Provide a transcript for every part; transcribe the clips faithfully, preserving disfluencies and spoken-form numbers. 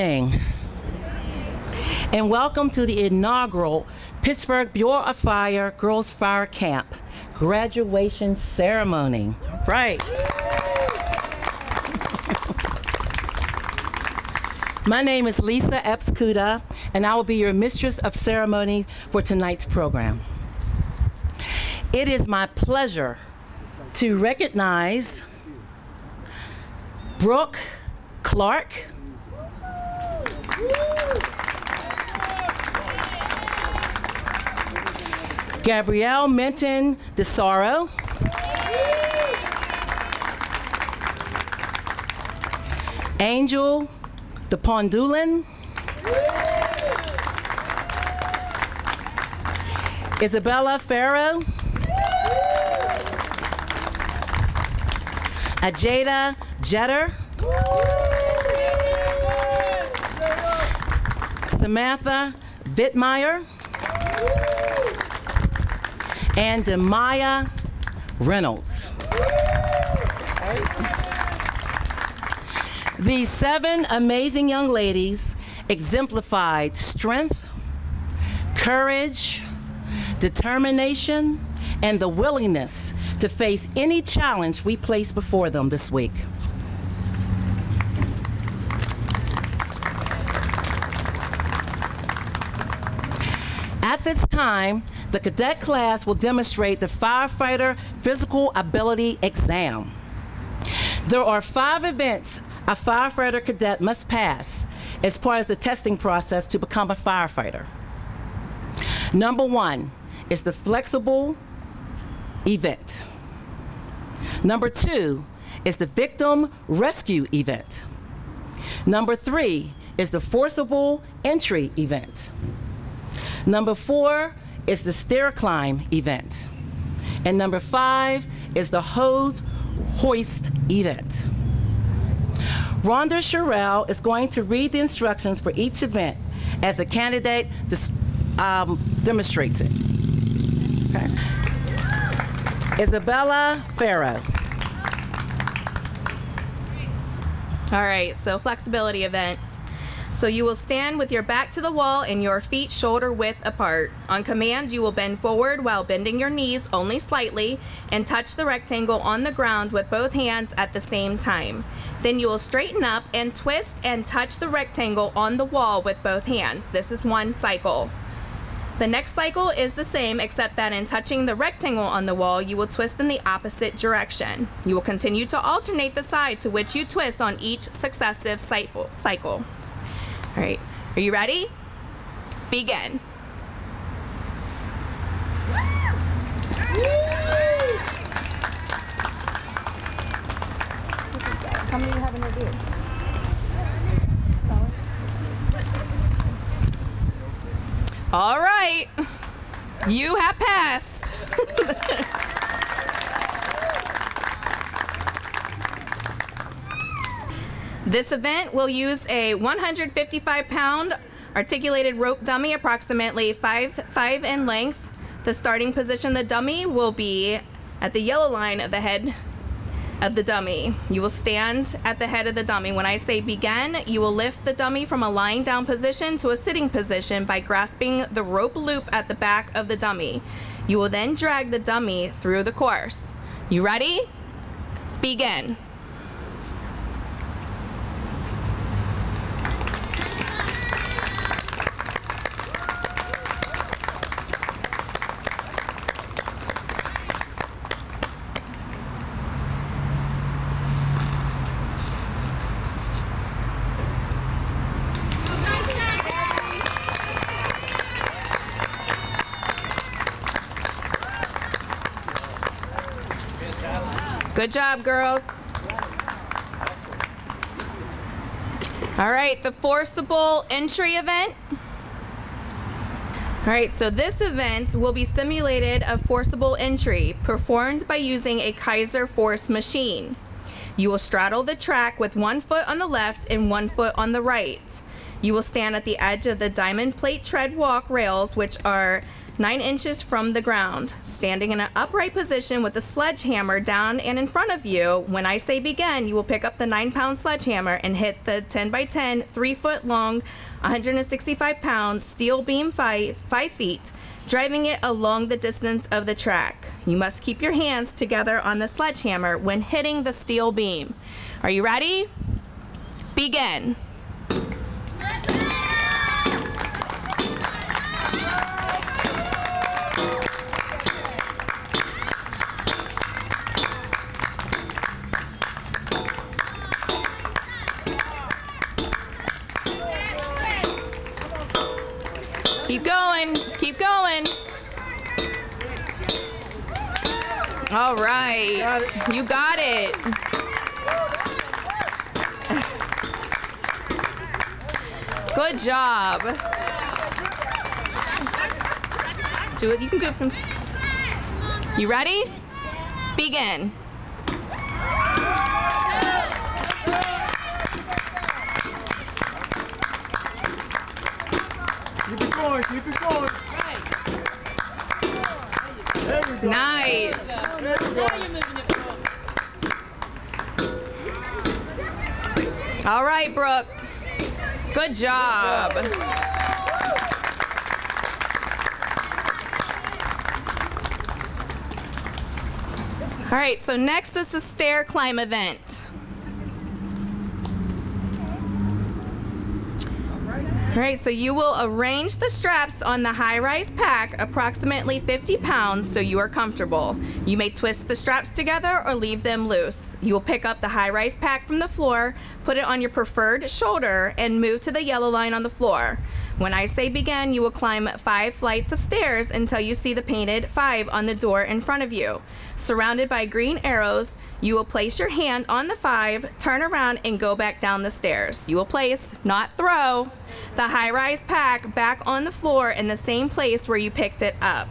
evening, and welcome to the inaugural Pittsburgh Bureau of Fire Girls Fire Camp graduation ceremony. Right. My name is Lisa Epps-Cuda, and I will be your mistress of ceremony for tonight's program. It is my pleasure to recognize Brooke Clark, Gabriella Minton-DeSarro, Angel Epondulan, Isabella Ferro, Ajayda Jetter, Samantha Vietmeier, and Damaya Reynolds. These seven amazing young ladies exemplified strength, courage, determination, and the willingness to face any challenge we place before them this week. At this time, the cadet class will demonstrate the firefighter physical ability exam. There are five events a firefighter cadet must pass as part of the testing process to become a firefighter. Number one is the flexible event. Number two is the victim rescue event. Number three is the forcible entry event. Number four is the stair climb event. And number five is the hose hoist event. Rhonda Sherrell is going to read the instructions for each event as the candidate um, demonstrates it. Okay. Isabella Ferro. All right, so flexibility event. So you will stand with your back to the wall and your feet shoulder width apart. On command, you will bend forward while bending your knees only slightly and touch the rectangle on the ground with both hands at the same time. Then you will straighten up and twist and touch the rectangle on the wall with both hands. This is one cycle. The next cycle is the same, except that in touching the rectangle on the wall, you will twist in the opposite direction. You will continue to alternate the side to which you twist on each successive cycle. All right, are you ready? Begin. How many do you have in your beard? All right, you have passed. This event will use a one hundred fifty-five pound articulated rope dummy, approximately five, five in length. The starting position of the dummy will be at the yellow line of the head of the dummy. You will stand at the head of the dummy. When I say begin, you will lift the dummy from a lying down position to a sitting position by grasping the rope loop at the back of the dummy. You will then drag the dummy through the course. You ready? Begin. Good job, girls. All right, the forcible entry event. All right, so this event will be simulated a forcible entry performed by using a Kaiser Force machine. You will straddle the track with one foot on the left and one foot on the right. You will stand at the edge of the diamond plate tread walk rails, which are nine inches from the ground. standing in an upright position with a sledgehammer down and in front of you. When I say begin, you will pick up the nine pound sledgehammer and hit the ten by ten, three foot long, one hundred sixty-five pound steel beam five, five feet, driving it along the distance of the track. You must keep your hands together on the sledgehammer when hitting the steel beam. Are you ready? Begin. Keep going, keep going. All right, got you got it. Good job. Do it, you can do it from. You ready? Begin. Keep it going. There we go. Nice. There we go. All right, Brooke. Good job. All right, so next is the stair climb event. All right, so you will arrange the straps on the high-rise pack, approximately fifty pounds, so you are comfortable. You may twist the straps together or leave them loose. You will pick up the high-rise pack from the floor, put it on your preferred shoulder, and move to the yellow line on the floor. When I say begin, you will climb five flights of stairs until you see the painted five on the door in front of you. Surrounded by green arrows, you will place your hand on the five, turn around, and go back down the stairs. You will place, not throw, the high-rise pack back on the floor in the same place where you picked it up.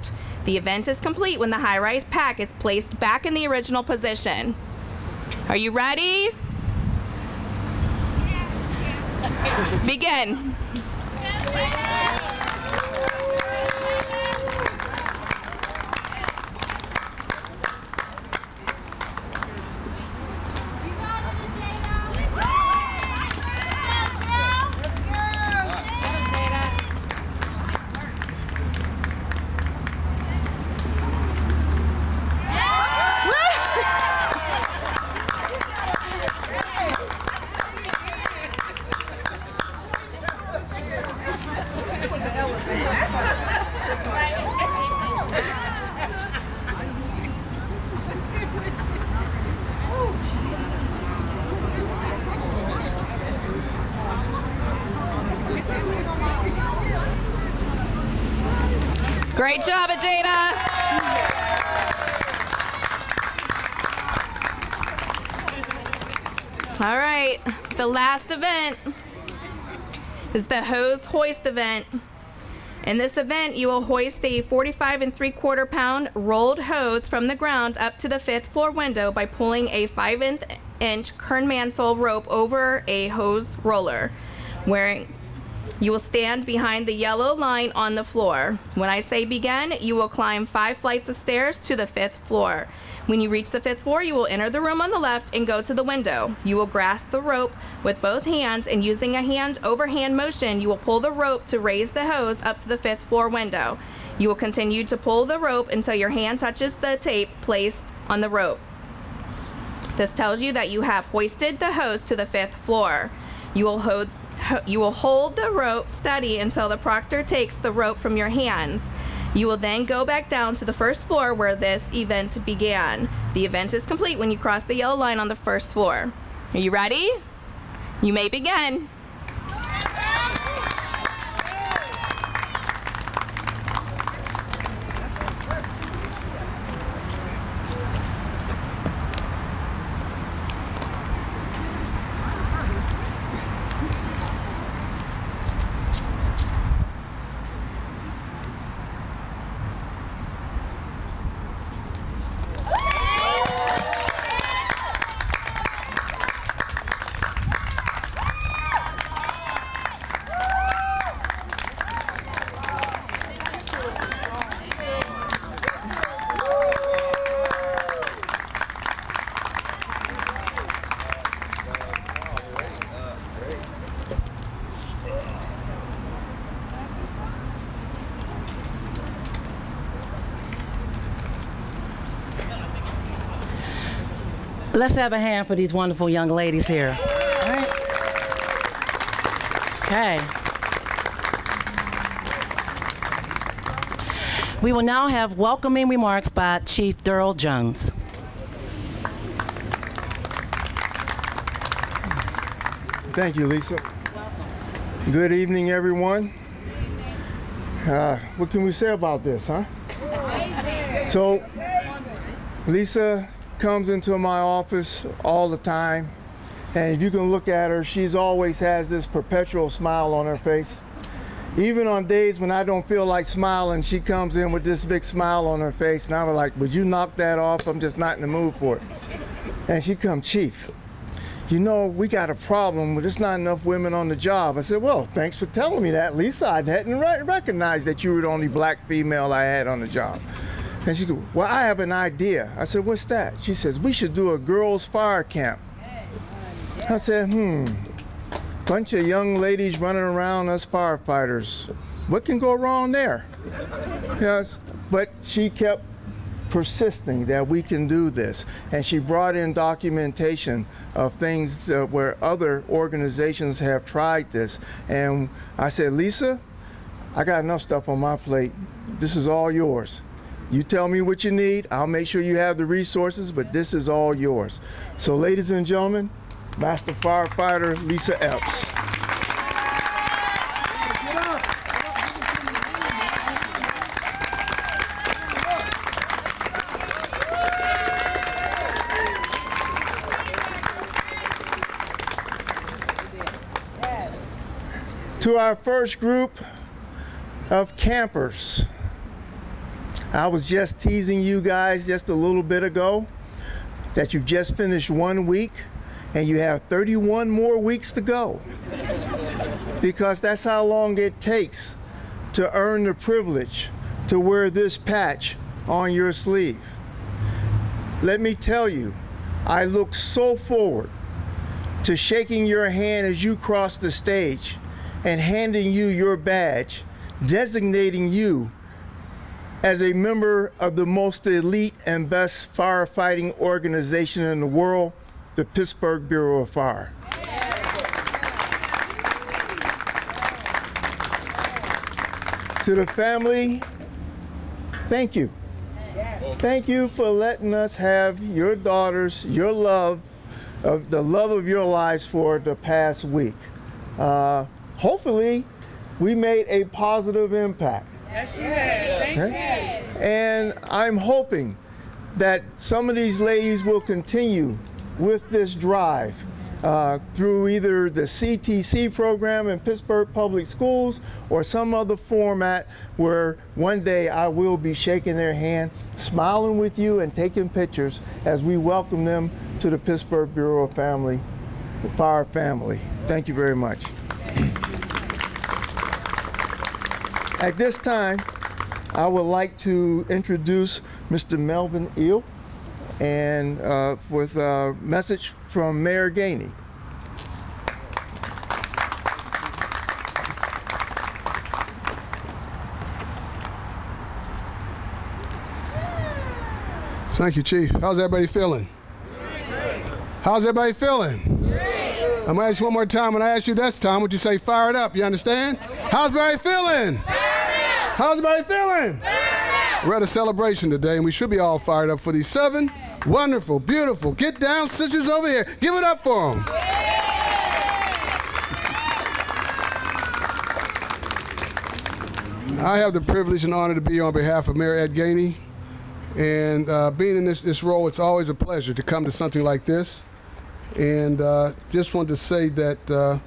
The event is complete when the high-rise pack is placed back in the original position. Are you ready? Yeah. Begin. Great job, Ajayda. All right, the last event is the hose hoist event. In this event, you will hoist a forty-five and three quarter pound rolled hose from the ground up to the fifth floor window by pulling a five inch Kernmantle rope over a hose roller. Wearing You will stand behind the yellow line on the floor. When I say begin, you will climb five flights of stairs to the fifth floor. When you reach the fifth floor, you will enter the room on the left and go to the window. You will grasp the rope with both hands, and using a hand-over-hand motion, you will pull the rope to raise the hose up to the fifth floor window. You will continue to pull the rope until your hand touches the tape placed on the rope. This tells you that you have hoisted the hose to the fifth floor. You will hold You will hold the rope steady until the proctor takes the rope from your hands. You will then go back down to the first floor where this event began. The event is complete when you cross the yellow line on the first floor. Are you ready? You may begin. Let's have a hand for these wonderful young ladies here. All right. Okay. We will now have welcoming remarks by Chief Daryl Jones. Thank you, Lisa. Welcome. Good evening, everyone. Uh, what can we say about this, huh? So, Lisa comes into my office all the time, and if you can look at her, she's always has this perpetual smile on her face. Even on days when I don't feel like smiling, she comes in with this big smile on her face, and I'm like, would you knock that off? I'm just not in the mood for it. And she come, Chief, you know, we got a problem, but there's not enough women on the job. I said, well, thanks for telling me that, Lisa. I hadn't recognized that you were the only black female I had on the job. And she goes, well, I have an idea. I said, what's that? She says, we should do a girls' fire camp. I said, hmm. Bunch of young ladies running around us firefighters. What can go wrong there? Yes, but she kept persisting that we can do this. And she brought in documentation of things uh, where other organizations have tried this. And I said, Lisa, I got enough stuff on my plate. This is all yours. You tell me what you need. I'll make sure you have the resources, but this is all yours. So ladies and gentlemen, Master Firefighter Lisa Epps. To our first group of campers, I was just teasing you guys just a little bit ago that you've just finished one week. And you have thirty-one more weeks to go, because that's how long it takes to earn the privilege to wear this patch on your sleeve. Let me tell you, I look so forward to shaking your hand as you cross the stage and handing you your badge, designating you as a member of the most elite and best firefighting organization in the world, the Pittsburgh Bureau of Fire. Yeah. To the family, thank you. Thank you for letting us have your daughters, your love, uh, the love of your lives for the past week. Uh, hopefully, we made a positive impact. Yes, you did. Thank you. And I'm hoping that some of these ladies will continue with this drive uh, through either the C T C program in Pittsburgh Public Schools or some other format where one day I will be shaking their hand, smiling with you and taking pictures as we welcome them to the Pittsburgh Bureau of Family, the Fire Family. Thank you very much. At this time, I would like to introduce Mister Melvin Eel, and uh, with a message from Mayor Gainey. Thank you, Chief. How's everybody feeling? Great. How's everybody feeling? Great. I'm gonna ask you one more time. When I ask you this time, would you say fire it up? You understand? How's everybody feeling? Fire up. How's everybody feeling? Fire up. We're at a celebration today, and we should be all fired up for these seven wonderful, beautiful, get down sisters over here. Give it up for them. I have the privilege and honor to be on behalf of Mayor Ed Gainey. And uh, being in this, this role, it's always a pleasure to come to something like this. And uh, just wanted to say that uh,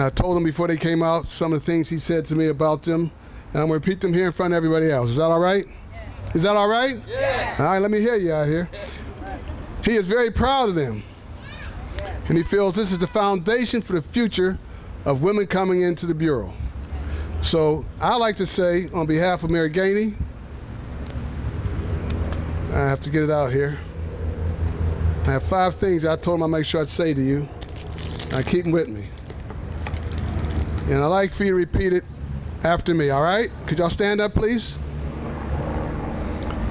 I told him before they came out some of the things he said to me about them. And I'm going to repeat them here in front of everybody else. Is that all right? Is that all right? Yes. All right, let me hear you out here. He is very proud of them. And he feels this is the foundation for the future of women coming into the Bureau. So I like to say, on behalf of Mayor Gainey, I have to get it out here. I have five things I told him I'd make sure I'd say to you. I keep them with me. And I'd like for you to repeat it after me, all right? Could y'all stand up, please?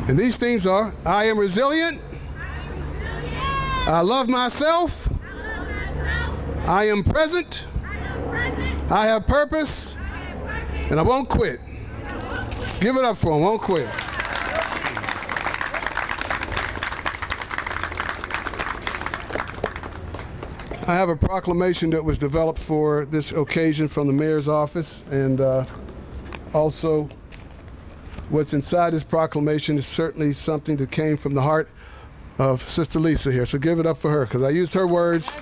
And these things are, I am resilient. I am resilient. I love myself. I am present. I have purpose. And I won't quit. Give it up for him, won't quit. I have a proclamation that was developed for this occasion from the mayor's office, and uh, also what's inside this proclamation is certainly something that came from the heart of Sister Lisa here. So give it up for her, because I used her words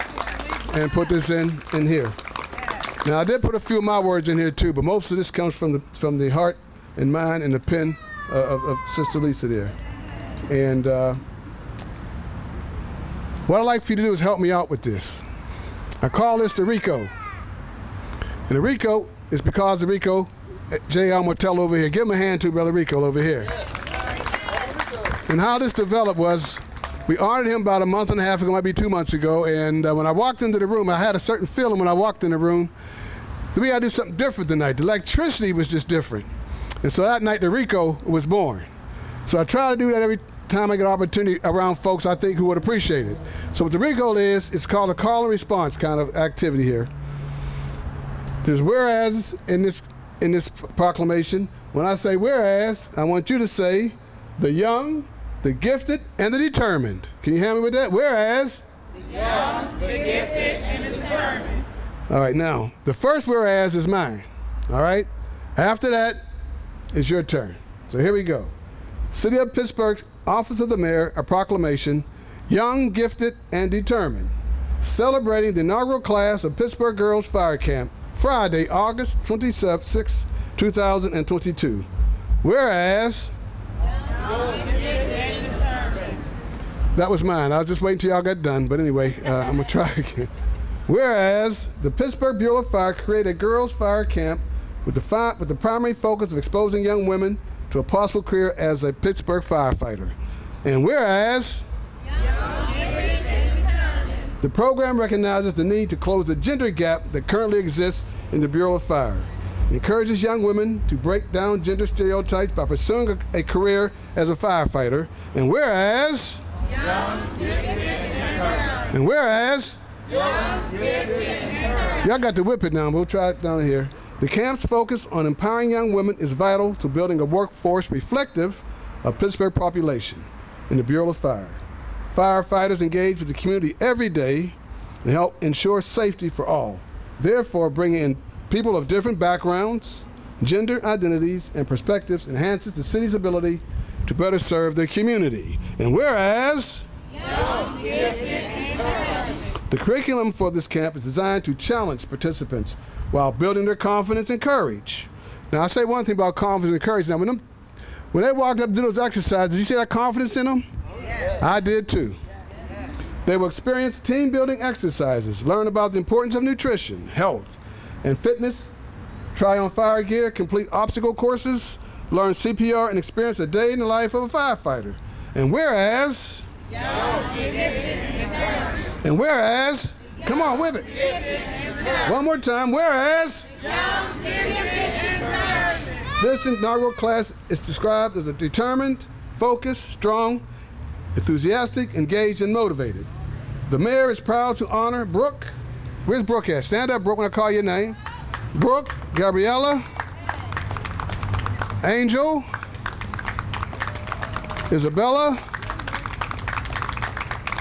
and put this in, in here. Now I did put a few of my words in here too, but most of this comes from the, from the heart and mind and the pen of, of Sister Lisa there. And uh, what I'd like for you to do is help me out with this. I call this the RICO. And the RICO is because the RICO, Jay Almartel over here. Give him a hand to Brother Rico over here. And how this developed was, we honored him about a month and a half ago, might be two months ago, and uh, when I walked into the room, I had a certain feeling when I walked in the room that we had to do something different tonight. The electricity was just different. And so that night, the RICO was born. So I try to do that every time I get an opportunity around folks I think who would appreciate it. So what the RICO is, it's called a call and response kind of activity here. There's whereas in this, in this proclamation. When I say whereas, I want you to say the young, the gifted, and the determined. Can you help me with that? Whereas? The young, the gifted, and the determined. All right, now, the first whereas is mine, all right? After that, it's your turn. So here we go. City of Pittsburgh's Office of the Mayor, a proclamation, young, gifted, and determined, celebrating the inaugural class of Pittsburgh Girls Fire Camp, Friday, August twenty-sixth, two thousand twenty-two. Whereas, that was mine. I was just waiting till y'all got done, but anyway, uh, I'm gonna try again. Whereas, the Pittsburgh Bureau of Fire created a girls' fire camp with the, fi with the primary focus of exposing young women to a possible career as a Pittsburgh firefighter. And whereas, the program recognizes the need to close the gender gap that currently exists in the Bureau of Fire. It encourages young women to break down gender stereotypes by pursuing a, a career as a firefighter. And whereas, young, gifted, and, and whereas, y'all got to whip it now, we'll try it down here. The camp's focus on empowering young women is vital to building a workforce reflective of Pittsburgh population in the Bureau of Fire. Firefighters engage with the community every day to help ensure safety for all, therefore bringing in people of different backgrounds, gender identities, and perspectives enhances the city's ability to better serve their community. And whereas, the curriculum for this camp is designed to challenge participants while building their confidence and courage. Now I say one thing about confidence and courage. Now when, them, when they walked up to do those exercises, did you see that confidence in them? I did too. They will experience team building exercises, learn about the importance of nutrition, health, and fitness, try on fire gear, complete obstacle courses, learn C P R, and experience a day in the life of a firefighter. And whereas, and whereas, come on, whip it. One more time, whereas, this inaugural class is described as a determined, focused, strong, enthusiastic, engaged, and motivated. The mayor is proud to honor Brooke. Where's Brooke at? Stand up, Brooke, when I call your name. Brooke, Gabriella, Angel, Isabella,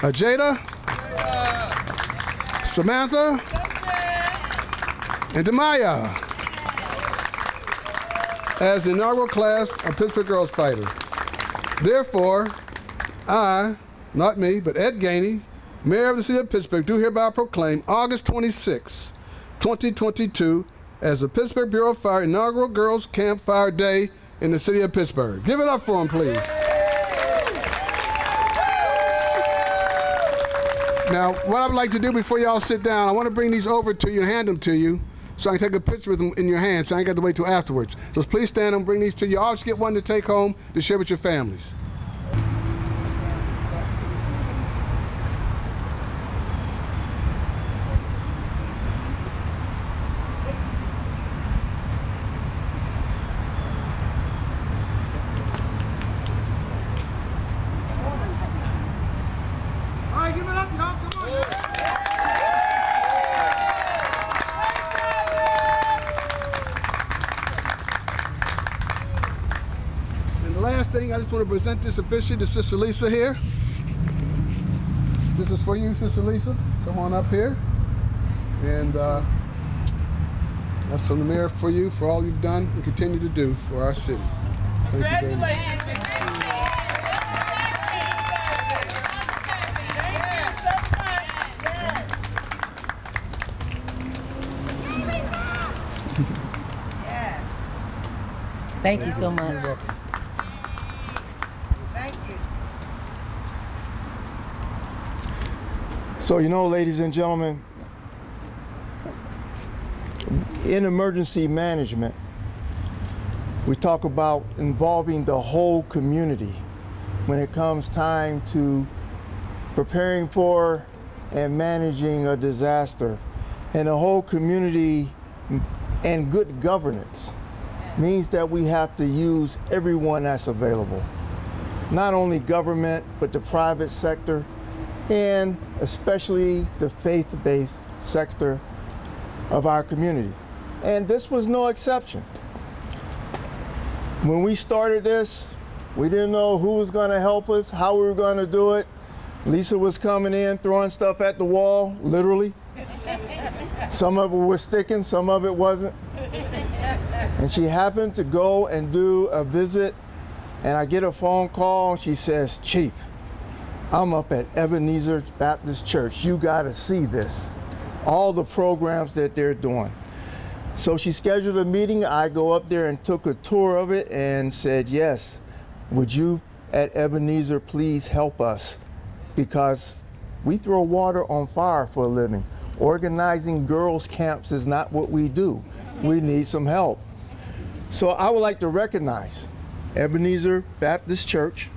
Ajayda, Samantha, and Damaya as the inaugural class of Pittsburgh Girls Fighter. Therefore, I, not me, but Ed Gainey, Mayor of the City of Pittsburgh, do hereby proclaim August twenty-sixth, twenty twenty-two as the Pittsburgh Bureau of Fire Inaugural Girls Camp Fire Day in the City of Pittsburgh. Give it up for them, please. Now, what I'd like to do before y'all sit down, I want to bring these over to you and hand them to you so I can take a picture with them in your hand so I ain't got to wait till afterwards. So please stand and bring these to you. I'll just get one to take home to share with your families. All right, give it up, y'all. And the last thing, I just want to present this officially to Sister Lisa here. This is for you, Sister Lisa. Come on up here. And uh, that's from the mayor for you, for all you've done and continue to do for our city. Thank Congratulations. You very much. Thank you so much. You're welcome. Thank you. So, you know, ladies and gentlemen, in emergency management, we talk about involving the whole community when it comes time to preparing for and managing a disaster. And the whole community and good governance means that we have to use everyone that's available. Not only government, but the private sector, and especially the faith-based sector of our community. And this was no exception. When we started this, we didn't know who was gonna help us, how we were gonna do it. Lisa was coming in, throwing stuff at the wall, literally. Some of it was sticking, some of it wasn't. And she happened to go and do a visit, and I get a phone call, and she says, "Chief, I'm up at Ebenezer Baptist Church. You gotta see this, all the programs that they're doing." So she scheduled a meeting. I go up there and took a tour of it and said, "Yes, would you at Ebenezer please help us? Because we throw water on fire for a living. Organizing girls' camps is not what we do. We need some help." So I would like to recognize Ebenezer Baptist Church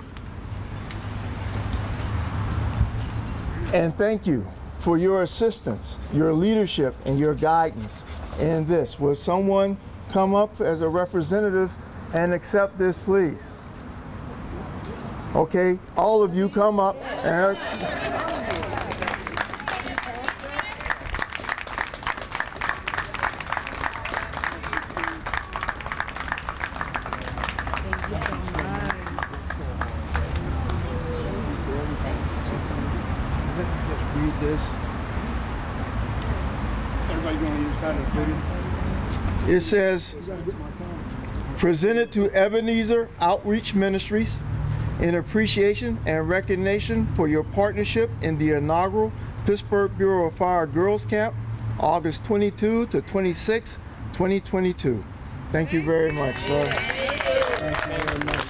and thank you for your assistance, your leadership, and your guidance in this. Will someone come up as a representative and accept this, please? Okay, all of you come up. And it says, presented to Ebenezer Outreach Ministries in appreciation and recognition for your partnership in the inaugural Pittsburgh Bureau of Fire Girls Camp, August twenty-second to twenty-sixth, twenty twenty-two. Thank you very much, sir. Thank you very much.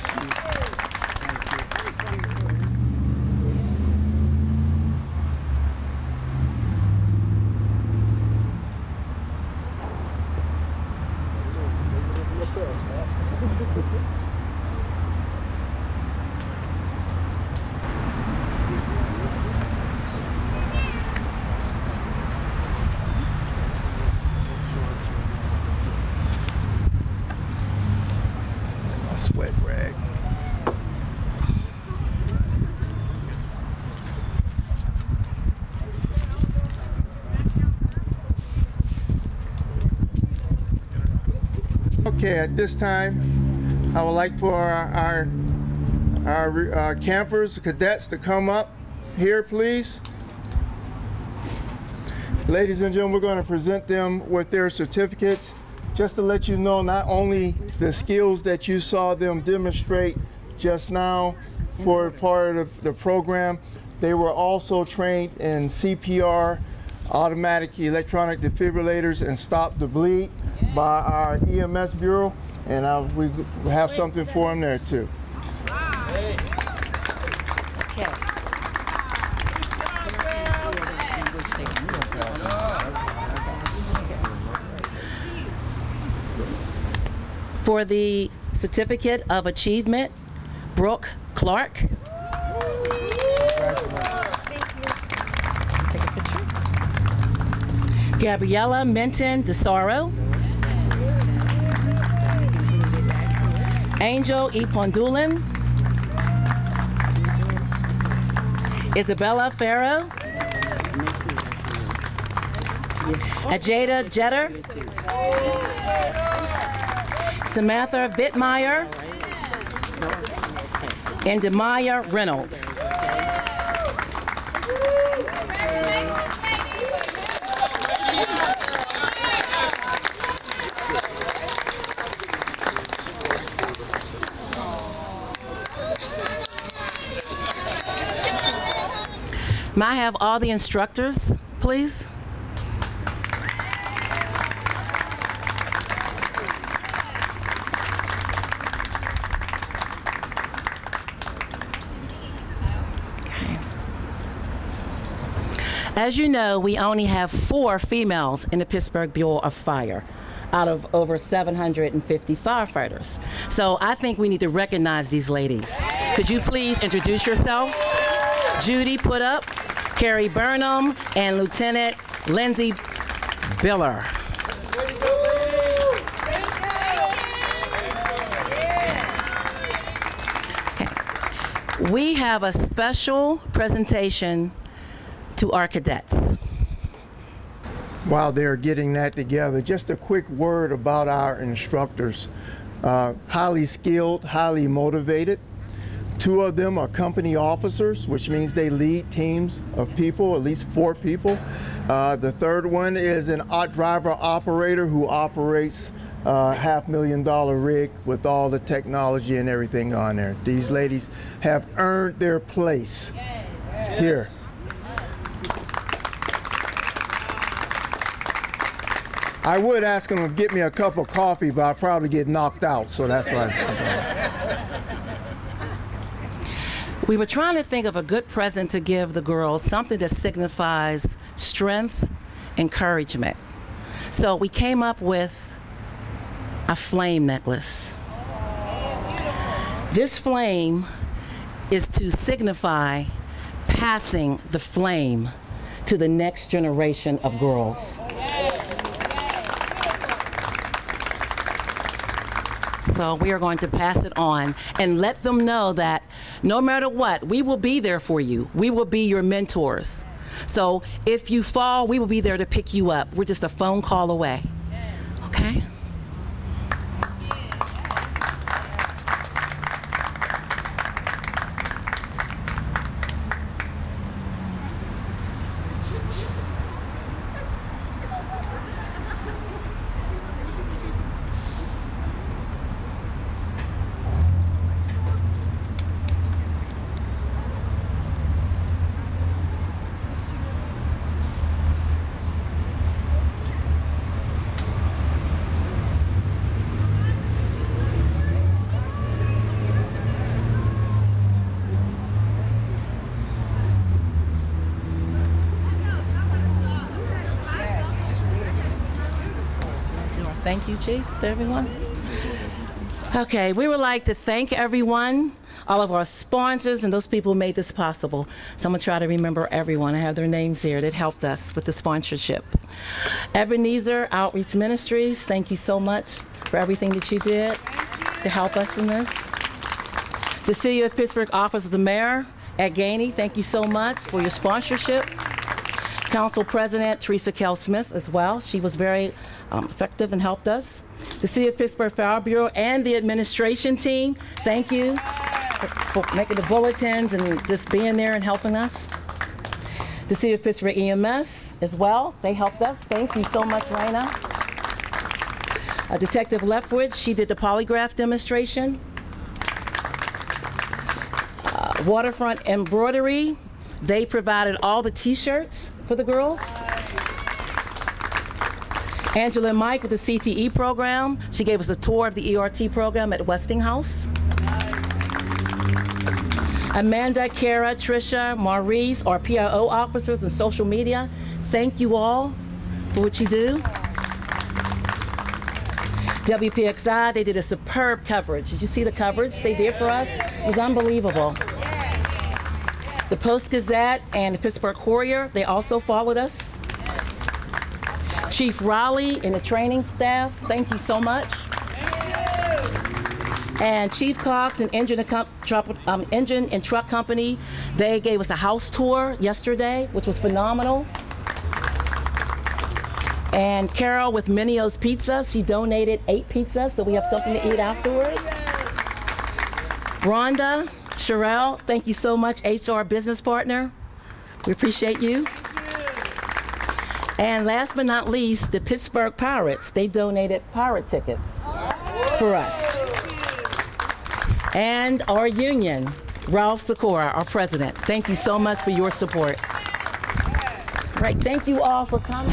Okay, at this time, I would like for our, our, our uh, campers, cadets, to come up here, please. Ladies and gentlemen, we're going to present them with their certificates, just to let you know not only the skills that you saw them demonstrate just now for part of the program, they were also trained in C P R, automatic electronic defibrillators, and stop the bleed by our E M S Bureau, and I, we have something for them there too. Wow. Hey. Okay. For the Certificate of Achievement, Brooke Clark. Gabriella Minton-DeSarro. Angel Epondulan. Isabella Ferro. Ajayda Jetter, Samantha Vietmeier, and Damaya Reynolds. May I have all the instructors, please? As you know, we only have four females in the Pittsburgh Bureau of Fire out of over seven hundred fifty firefighters. So I think we need to recognize these ladies. Could you please introduce yourself? Judy Pudup, Kari Burnham, and Lieutenant Lindsey Bihler. Okay. We have a special presentation to our cadets. While they're getting that together, just a quick word about our instructors. Uh, highly skilled, highly motivated. Two of them are company officers, which means they lead teams of people, at least four people. Uh, the third one is an driver operator who operates a half million dollar rig with all the technology and everything on there. These ladies have earned their place here. I would ask them to get me a cup of coffee, but I'll probably get knocked out, so that's why. We were trying to think of a good present to give the girls, something that signifies strength, encouragement. So we came up with a flame necklace. This flame is to signify passing the flame to the next generation of girls. So we are going to pass it on and let them know that no matter what, we will be there for you. We will be your mentors. So if you fall, we will be there to pick you up. We're just a phone call away. Okay? Thank you, Chief, to everyone. Okay, we would like to thank everyone, all of our sponsors and those people who made this possible. So I'm gonna try to remember everyone. I have their names here that helped us with the sponsorship. Ebenezer Outreach Ministries, thank you so much for everything that you did to help us in this. The City of Pittsburgh Office of the Mayor, Ed Gainey, thank you so much for your sponsorship. Council President Teresa Kell-Smith as well. She was very um, effective and helped us. The City of Pittsburgh Fire Bureau and the administration team, thank you for, for making the bulletins and just being there and helping us. The City of Pittsburgh E M S as well, they helped us. Thank you so much, Raina. Uh, Detective Leftwich, she did the polygraph demonstration. Uh, Waterfront Embroidery, they provided all the t-shirts for the girls. Angela and Mike with the C T E program. She gave us a tour of the E R T program at Westinghouse. Amanda, Kara, Trisha, Maurice, our P R O officers and social media, thank you all for what you do. W P X I, they did a superb coverage. Did you see the coverage they did for us? It was unbelievable. The Post-Gazette and the Pittsburgh Courier, they also followed us. Chief Raleigh and the training staff, thank you so much. And Chief Cox and Engine and, Truck, um, Engine and Truck Company, they gave us a house tour yesterday, which was phenomenal. And Carol with Minio's Pizza, she donated eight pizzas, so we have something to eat afterwards. Rhonda Sherrell, thank you so much, H R business partner. We appreciate you. And last but not least, the Pittsburgh Pirates, they donated pirate tickets for us. And our union, Ralph Sikora, our president. Thank you so much for your support. All right, thank you all for coming.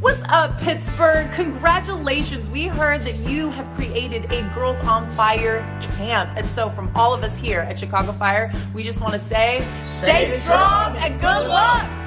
What's up, Pittsburgh? Congratulations. We heard that you have created a Girls on Fire camp. And so from all of us here at Chicago Fire, we just want to say, stay, stay strong, strong and good luck.